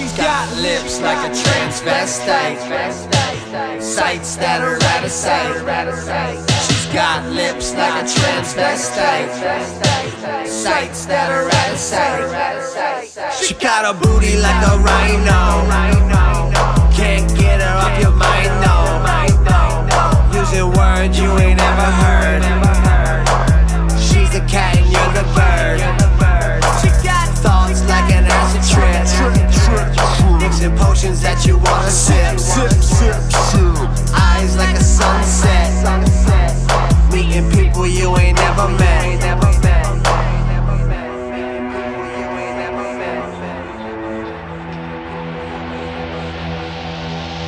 She's got lips like a transvestite, sights that are out of sight. She's got lips like a transvestite, sights that are out of sight. She got a booty like a rhino, can't get her off your mind, no. Using words you ain't ever heard. She's the cat and you're the bird. She got thoughts like an acid trip, and potions that you wanna sip, eyes like a sunset, meeting people you ain't never met.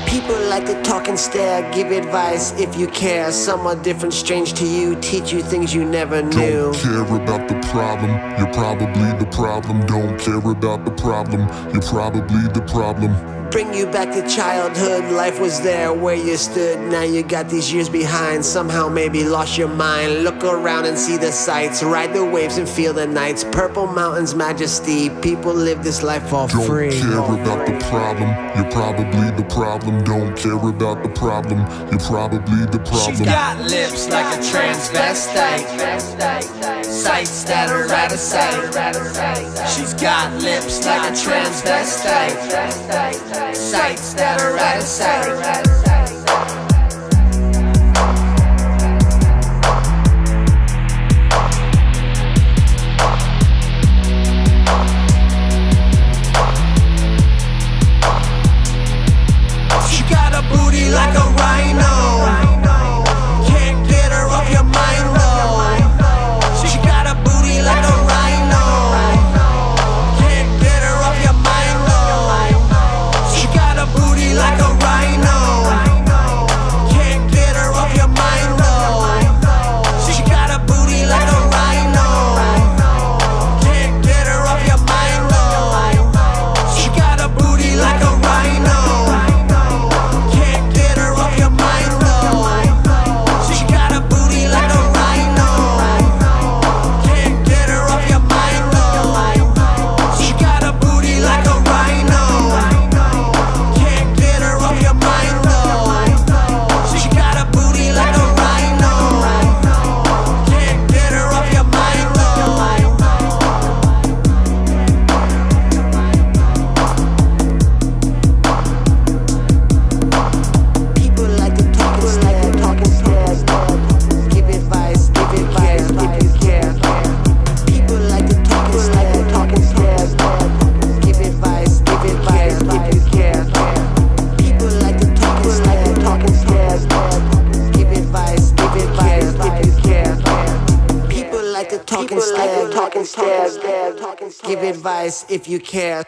People like to talk and stare, give advice if you care. Some are different, strange to you, teach you things you never knew. Don't care about the problem, you're probably the problem. Don't care about the problem, you're probably the problem. Bring you back to childhood, life was there where you stood. Now you got these years behind, somehow maybe lost your mind. Look around and see the sights, ride the waves and feel the nights. Purple mountains, majesty, people live this life all free. Don't care about the problem, you're probably the problem. Don't care about the problem, you're probably the problem. She's got lips like a transvestite, sights that are out of sight. She's got lips like a transvestite, sights that are out of sight. Give advice if you care.